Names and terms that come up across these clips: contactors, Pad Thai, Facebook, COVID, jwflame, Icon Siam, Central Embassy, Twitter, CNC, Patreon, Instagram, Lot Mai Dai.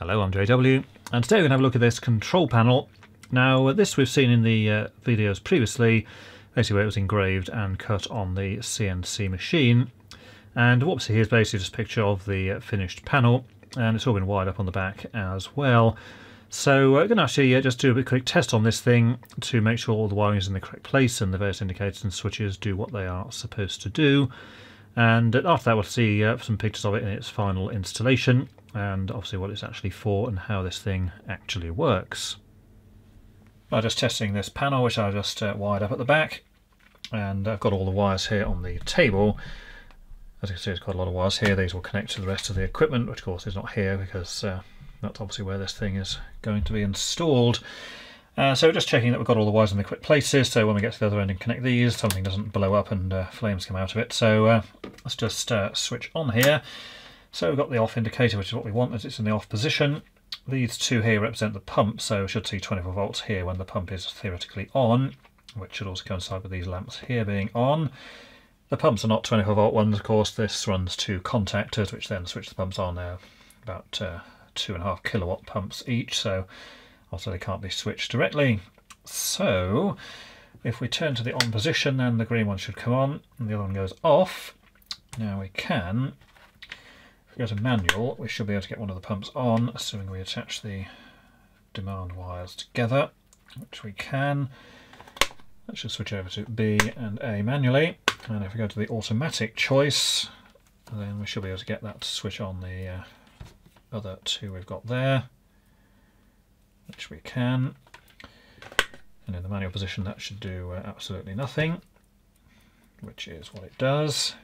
Hello, I'm JW, and today we're going to have a look at this control panel. Now, this we've seen in the videos previously, basically where it was engraved and cut on the CNC machine. And what we see here is basically just a picture of the finished panel, and it's all been wired up on the back as well. So we're going to actually just do a quick test on this thing to make sure all the wiring is in the correct place and the various indicators and switches do what they are supposed to do. And after that we'll see some pictures of it in its final installation, and obviously what it's actually for and how this thing actually works. I'm just testing this panel, which I just wired up at the back, and I've got all the wires here on the table. As you can see, there's quite a lot of wires here. These will connect to the rest of the equipment, which of course is not here because that's obviously where this thing is going to be installed. So just checking that we've got all the wires in the correct places, so when we get to the other end and connect these, something doesn't blow up and flames come out of it. So let's just switch on here. So we've got the off indicator, which is what we want, as it's in the off position. These two here represent the pump, so we should see 24 volts here when the pump is theoretically on, which should also coincide with these lamps here being on. The pumps are not 24 volt ones, of course. This runs two contactors, which then switch the pumps on. Now about 2.5 kilowatt pumps each, so also they can't be switched directly. So if we turn to the on position, then the green one should come on and the other one goes off. Now we can, if we go to manual, we should be able to get one of the pumps on, assuming we attach the demand wires together, which we can. Let's just switch over to B and A manually, and if we go to the automatic choice, then we should be able to get that to switch on the other two we've got there, which we can. And in the manual position that should do absolutely nothing, which is what it does.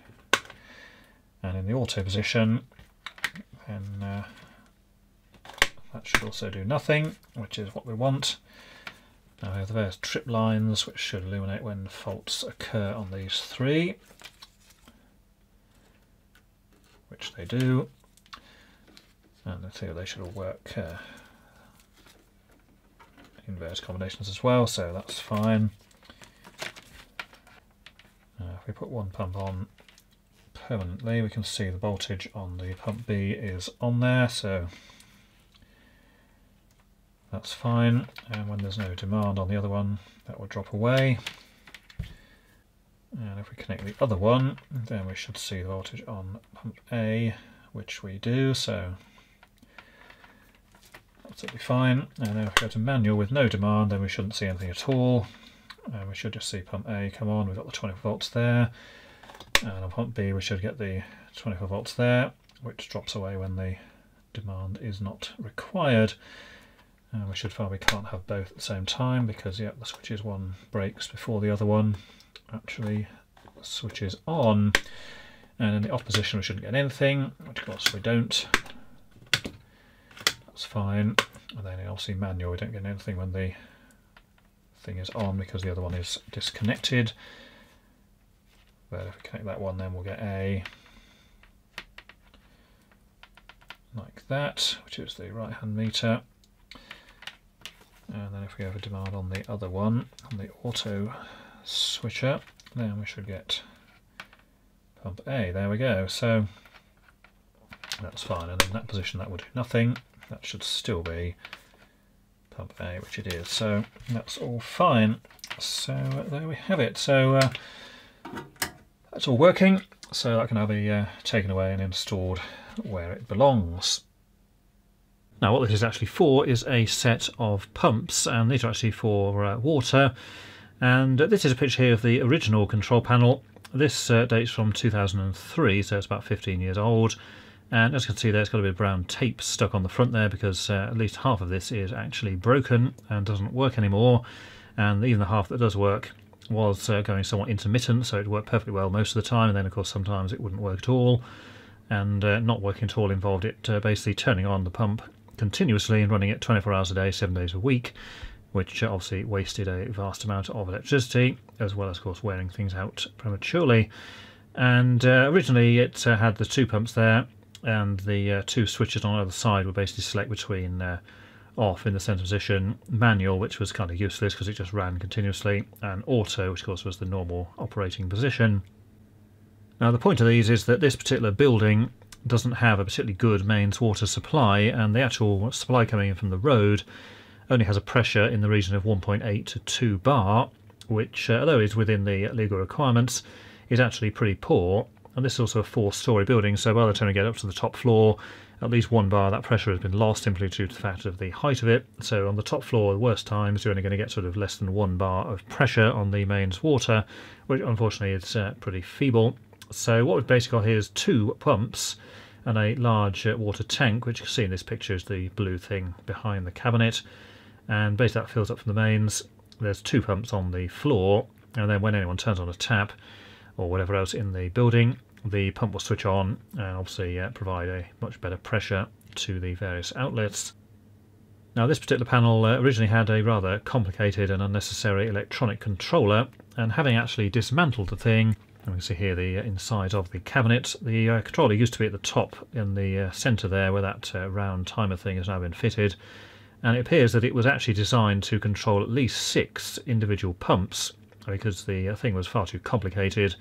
And in the auto position, then that should also do nothing, which is what we want. Now we have the various trip lines, which should illuminate when faults occur on these three, which they do, and I think they should all work in various combinations as well, so that's fine. Now if we put one pump on permanently, we can see the voltage on the pump B is on there, so that's fine. And when there's no demand on the other one, that will drop away. And if we connect the other one, then we should see the voltage on pump A, which we do, so absolutely fine. And now if we go to manual with no demand, then we shouldn't see anything at all. And we should just see pump A come on. We've got the 24 volts there. And on pump B we should get the 24 volts there, which drops away when the demand is not required. And we should find we can't have both at the same time because, yeah, the switches one breaks before the other one actually switches on. And in the off position we shouldn't get anything, which of course we don't. That's fine. And then obviously manual we don't get anything when the thing is on because the other one is disconnected. But if we connect that one, then we'll get A like that, which is the right hand meter. And then if we have a demand on the other one, on the auto switcher, then we should get pump A. There we go. So that's fine. And in that position, that will do nothing. That should still be pump A, which it is. So that's all fine. So there we have it. So that's all working, so that can now be taken away and installed where it belongs. Now what this is actually for is a set of pumps, and these are actually for water. And this is a picture here of the original control panel. This dates from 2003, so it's about 15 years old. And as you can see there, it's got a bit of brown tape stuck on the front there because at least half of this is actually broken and doesn't work anymore. And even the half that does work was going somewhat intermittent, so it worked perfectly well most of the time, and then of course sometimes it wouldn't work at all. And not working at all involved it basically turning on the pump continuously and running it 24 hours a day, 7 days a week, which obviously wasted a vast amount of electricity, as well as of course wearing things out prematurely. And originally it had the two pumps there, and the two switches on either side would basically select between off in the centre position, manual, which was kind of useless because it just ran continuously, and auto, which of course was the normal operating position. Now the point of these is that this particular building doesn't have a particularly good mains water supply, and the actual supply coming in from the road only has a pressure in the region of 1.8 to 2 bar, which, although is within the legal requirements, is actually pretty poor. And this is also a four-storey building, so by the time we get up to the top floor, at least 1 bar of that pressure has been lost simply due to the fact of the height of it. So on the top floor, the worst times, you're only going to get sort of less than 1 bar of pressure on the mains water, which unfortunately is pretty feeble. So what we've basically got here is 2 pumps and a large water tank, which you can see in this picture is the blue thing behind the cabinet. And basically that fills up from the mains. There's 2 pumps on the floor, and then when anyone turns on a tap or whatever else in the building, the pump will switch on and obviously provide a much better pressure to the various outlets. Now this particular panel originally had a rather complicated and unnecessary electronic controller, and having actually dismantled the thing, and we can see here the inside of the cabinet, the controller used to be at the top in the centre there where that round timer thing has now been fitted, and it appears that it was actually designed to control at least 6 individual pumps because the thing was far too complicated.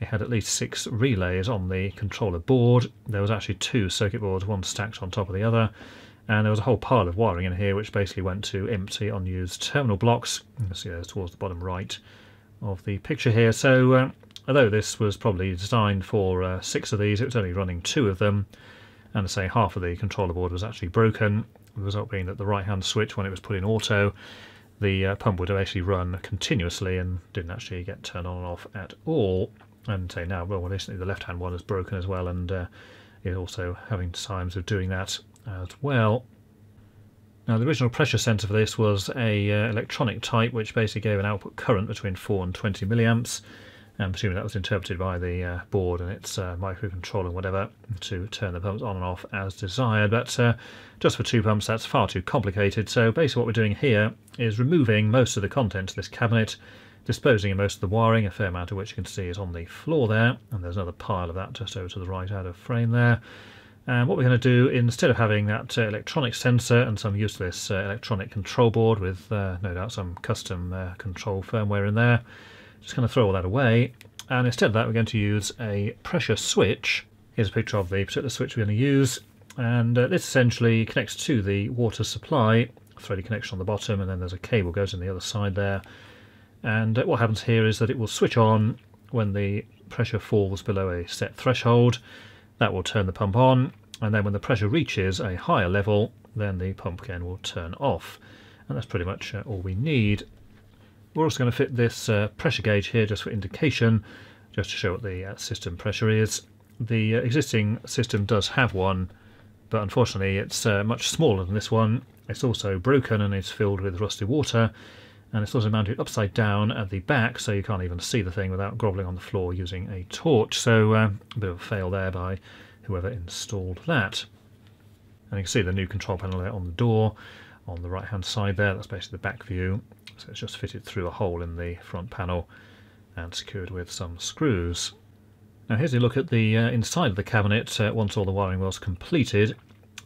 It had at least 6 relays on the controller board. There was actually 2 circuit boards, one stacked on top of the other, and there was a whole pile of wiring in here which basically went to empty unused terminal blocks. You can see those towards the bottom right of the picture here. So although this was probably designed for 6 of these, it was only running 2 of them, and to say half of the controller board was actually broken, the result being that the right hand switch, when it was put in auto, the pump would have actually run continuously and didn't actually get turned on and off at all. And say now, well, recently the left-hand one is broken as well, and is also having signs of doing that as well. Now, the original pressure sensor for this was a electronic type, which basically gave an output current between 4 and 20 milliamps. I'm assuming that was interpreted by the board and its microcontroller and whatever to turn the pumps on and off as desired. But just for 2 pumps, that's far too complicated. So basically what we're doing here is removing most of the contents of this cabinet, disposing of most of the wiring, a fair amount of which you can see is on the floor there, and there's another pile of that just over to the right out of frame there. And what we're going to do, instead of having that electronic sensor and some useless electronic control board with no doubt some custom control firmware in there, just going to throw all that away, and instead of that we're going to use a pressure switch. Here's a picture of the particular switch we're going to use, and this essentially connects to the water supply, threaded connection on the bottom, and then there's a cable goes in the other side there. And what happens here is that it will switch on when the pressure falls below a set threshold. That will turn the pump on, and then when the pressure reaches a higher level, then the pump again will turn off. And that's pretty much all we need. We're also going to fit this pressure gauge here just for indication, just to show what the system pressure is. The existing system does have one, but unfortunately it's much smaller than this one. It's also broken and it's filled with rusty water. And it's also mounted upside down at the back, so you can't even see the thing without grovelling on the floor using a torch. So a bit of a fail there by whoever installed that. And you can see the new control panel there on the door on the right hand side there. That's basically the back view. So it's just fitted through a hole in the front panel and secured with some screws. Now here's a look at the inside of the cabinet once all the wiring was completed.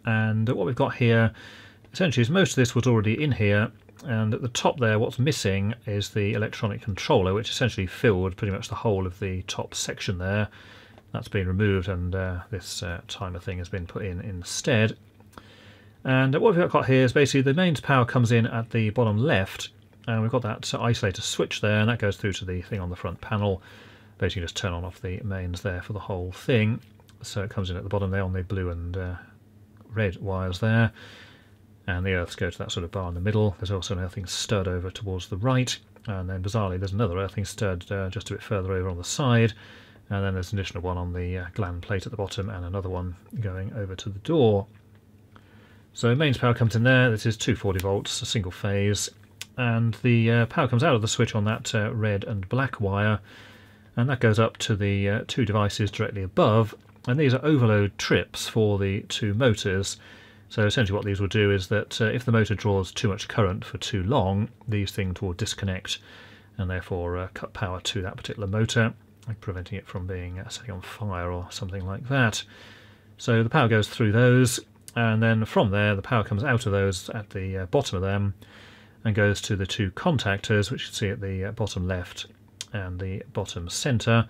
And what we've got here essentially is most of this was already in here. And at the top there, what's missing is the electronic controller, which essentially filled pretty much the whole of the top section there. That's been removed, and this timer thing has been put in instead. And what we've got here is basically the mains power comes in at the bottom left, and we've got that isolator switch there, and that goes through to the thing on the front panel. Basically just turn on off the mains there for the whole thing. So it comes in at the bottom there on the blue and red wires there. And the earths go to that sort of bar in the middle. There's also an earthing stirred over towards the right, and then bizarrely there's another earthing stirred just a bit further over on the side, and then there's an additional one on the gland plate at the bottom and another one going over to the door. So mains power comes in there. This is 240 volts, a single phase, and the power comes out of the switch on that red and black wire, and that goes up to the 2 devices directly above, and these are overload trips for the 2 motors. So essentially what these will do is that if the motor draws too much current for too long, these things will disconnect and therefore cut power to that particular motor, like preventing it from being set on fire or something like that. So the power goes through those, and then from there the power comes out of those at the bottom of them and goes to the 2 contactors, which you can see at the bottom left and the bottom centre.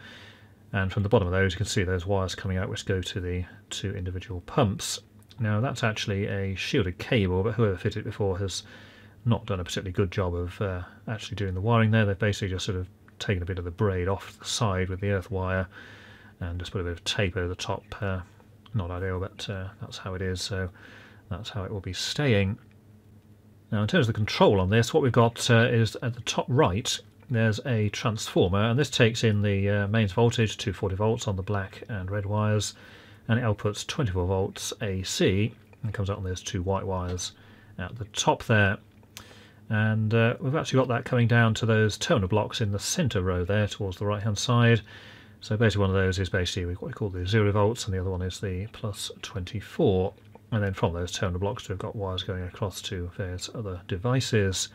And from the bottom of those, you can see those wires coming out which go to the two individual pumps. Now, that's actually a shielded cable, but whoever fitted it before has not done a particularly good job of actually doing the wiring there. They've basically just sort of taken a bit of the braid off the side with the earth wire and just put a bit of tape over the top. Not ideal, but that's how it is, so that's how it will be staying. Now, in terms of the control on this, what we've got is at the top right, there's a transformer, and this takes in the mains voltage, 240 volts on the black and red wires, and it outputs 24 volts AC, and comes out on those two white wires at the top there. And we've actually got that coming down to those toner blocks in the centre row there towards the right hand side. So basically one of those is basically what we call the 0 volts, and the other one is the plus 24. And then from those toner blocks we've got wires going across to various other devices.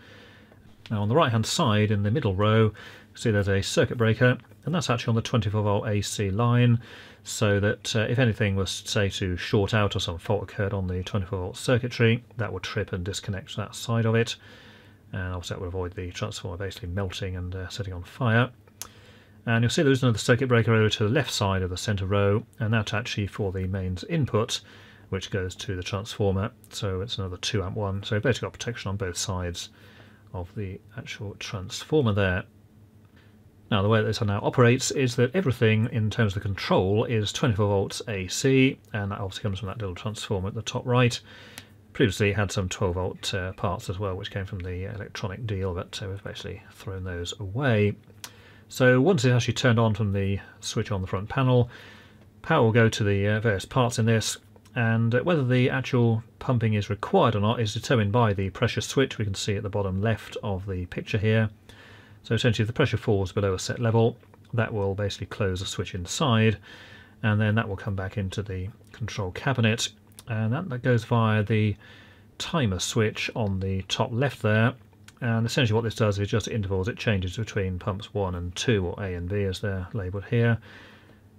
Now on the right hand side in the middle row, you see there's a circuit breaker, and that's actually on the 24 volt AC line, so that if anything was, say, to short out or some fault occurred on the 24 volt circuitry, that would trip and disconnect that side of it, and obviously that would avoid the transformer basically melting and setting on fire. And you'll see there is another circuit breaker over to the left side of the centre row, and that's actually for the mains input, which goes to the transformer, so it's another 2 amp one, so you've basically got protection on both sides of the actual transformer there. Now the way that this now operates is that everything in terms of the control is 24 volts AC, and that obviously comes from that little transformer at the top right. Previously it had some 12 volt parts as well, which came from the electronic deal, but we've basically thrown those away. So once it's actually turned on from the switch on the front panel, power will go to the various parts in this, and whether the actual pumping is required or not is determined by the pressure switch we can see at the bottom left of the picture here. So essentially if the pressure falls below a set level, that will basically close the switch inside, and then that will come back into the control cabinet, and that goes via the timer switch on the top left there. And essentially what this does is just at intervals it changes between pumps 1 and 2, or A and B as they're labelled here,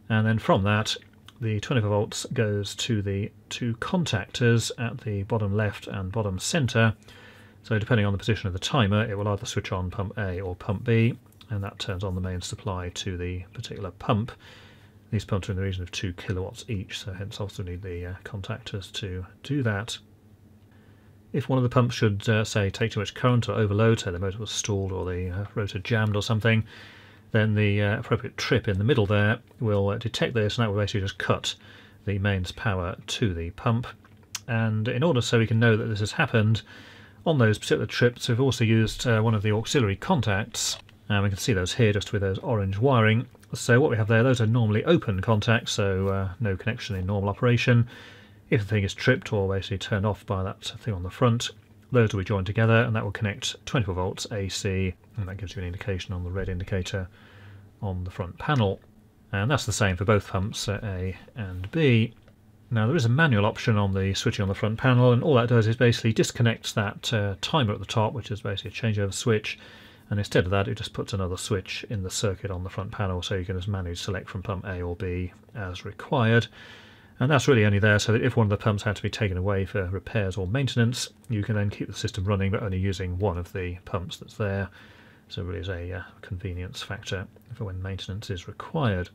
and then from that the 24 volts goes to the two contactors at the bottom left and bottom centre. So depending on the position of the timer, it will either switch on pump A or pump B, and that turns on the main supply to the particular pump. These pumps are in the region of 2 kilowatts each, so hence also need the contactors to do that. If one of the pumps should, say, take too much current or overload, say the motor was stalled or the rotor jammed or something, then the appropriate trip in the middle there will detect this, and that will basically just cut the mains power to the pump. And in order so we can know that this has happened, on those particular trips we've also used one of the auxiliary contacts, and we can see those here just with those orange wiring. So what we have there, those are normally open contacts, so no connection in normal operation. If the thing is tripped or basically turned off by that thing on the front, those will be joined together, and that will connect 24 volts AC, and that gives you an indication on the red indicator on the front panel. And that's the same for both pumps A and B. Now there is a manual option on the switching on the front panel, and all that does is basically disconnects that timer at the top, which is basically a changeover switch, and instead of that it just puts another switch in the circuit on the front panel, so you can just manually select from pump A or B as required. And that's really only there so that if one of the pumps had to be taken away for repairs or maintenance, you can then keep the system running but only using one of the pumps that's there. So it really is a convenience factor for when maintenance is required.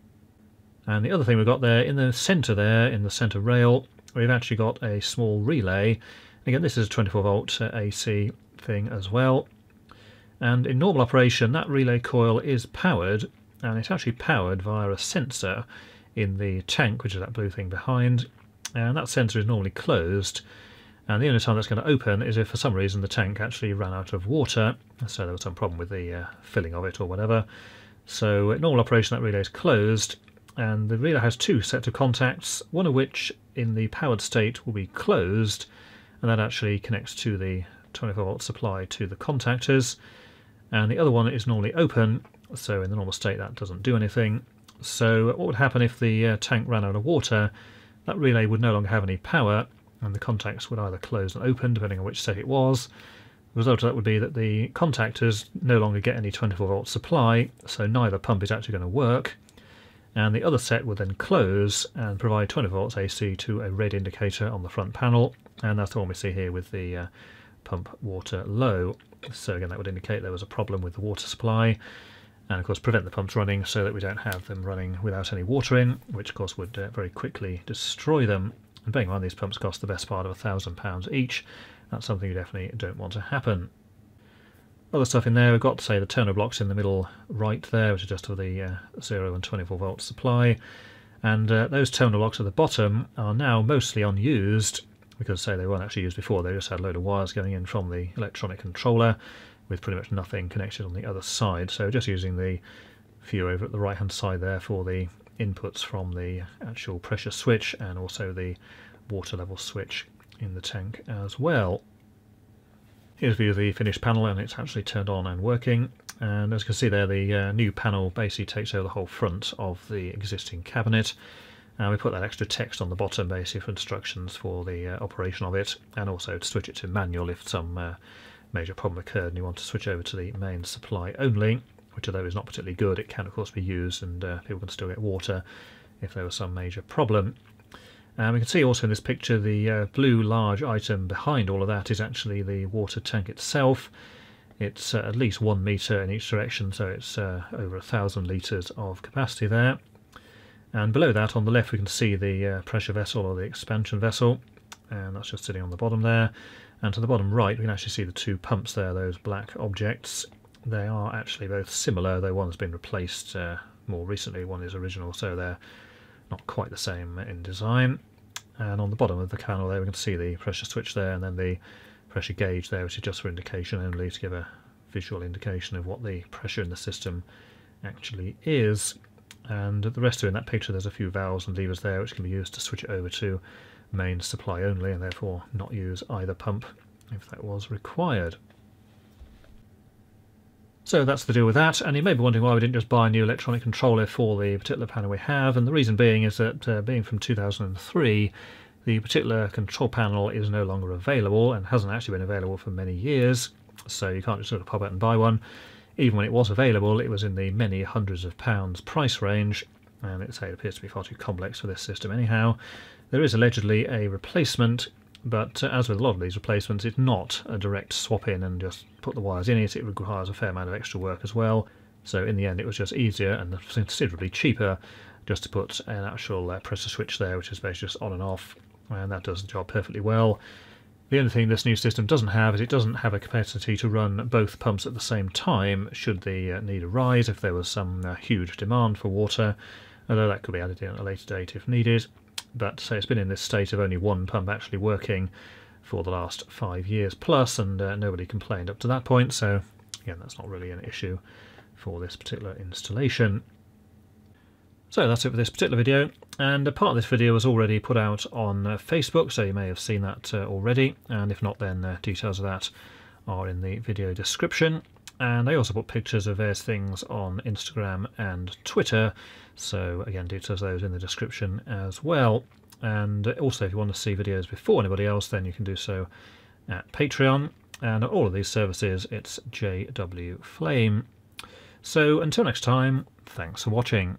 And the other thing we've got there, in the centre there, in the centre rail, we've actually got a small relay. Again, this is a 24 volt AC thing as well. And in normal operation, that relay coil is powered, and it's actually powered via a sensor in the tank, which is that blue thing behind, and that sensor is normally closed, and the only time that's going to open is if for some reason the tank actually ran out of water, so there was some problem with the filling of it or whatever. So at normal operation that relay is closed, and the relay has two sets of contacts, one of which in the powered state will be closed, and that actually connects to the 24 volt supply to the contactors, and the other one is normally open, so in the normal state that doesn't do anything. So what would happen if the tank ran out of water? That relay would no longer have any power, and the contacts would either close and open, depending on which set it was. The result of that would be that the contactors no longer get any 24 volt supply, so neither pump is actually going to work, and the other set would then close and provide 24 volts AC to a red indicator on the front panel, and that's the one we see here with the pump water low. So again, that would indicate there was a problem with the water supply. and of course prevent the pumps running so that we don't have them running without any water in, which of course would very quickly destroy them. And bearing in mind these pumps cost the best part of £1,000 each, that's something you definitely don't want to happen. Other stuff in there, we've got, say, the Turner blocks in the middle right there, which are just for the 0 and 24 volt supply. And those terminal blocks at the bottom are now mostly unused, because, say, they weren't actually used before. They just had a load of wires going in from the electronic controller with pretty much nothing connected on the other side. So just using the few over at the right-hand side there for the inputs from the actual pressure switch and also the water level switch in the tank as well. Here's a view of the finished panel, and it's actually turned on and working. And as you can see there, the new panel basically takes over the whole front of the existing cabinet. And we put that extra text on the bottom basically for instructions for the operation of it, and also to switch it to manual if some major problem occurred and you want to switch over to the main supply only, which although is not particularly good, it can of course be used, and people can still get water if there was some major problem. We can see also in this picture the blue large item behind all of that is actually the water tank itself. It's at least 1 metre in each direction, so it's over 1,000 litres of capacity there. And below that on the left we can see the pressure vessel or the expansion vessel, and that's just sitting on the bottom there. And to the bottom right we can actually see the two pumps there, those black objects. They are actually both similar, though one's been replaced more recently, one is original, so they're not quite the same in design. And on the bottom of the panel there we can see the pressure switch there, and then the pressure gauge there, which is just for indication only, to give a visual indication of what the pressure in the system actually is. And the rest of it in that picture, there's a few valves and levers there which can be used to switch it over to main supply only, and therefore not use either pump if that was required. So that's the deal with that, and you may be wondering why we didn't just buy a new electronic controller for the particular panel we have, and the reason being is that being from 2003, the particular control panel is no longer available and hasn't actually been available for many years, so you can't just sort of pop out and buy one. Even when it was available, it was in the many hundreds of pounds price range, and it appears to be far too complex for this system anyhow. There is allegedly a replacement, but as with a lot of these replacements, it's not a direct swap in and just put the wires in it. It requires a fair amount of extra work as well. So in the end it was just easier and considerably cheaper just to put an actual pressure switch there, which is basically just on and off, and that does the job perfectly well. The only thing this new system doesn't have is it doesn't have a capacity to run both pumps at the same time should the need arise if there was some huge demand for water, although that could be added in at a later date if needed. But so it's been in this state of only one pump actually working for the last 5 years plus, and nobody complained up to that point, so again that's not really an issue for this particular installation. So that's it for this particular video, and a part of this video was already put out on Facebook, so you may have seen that already, and if not then details of that are in the video description. And I also put pictures of various things on Instagram and Twitter, so again details of those in the description as well. And also if you want to see videos before anybody else, then you can do so at Patreon, and at all of these services it's jwflame. So until next time, thanks for watching.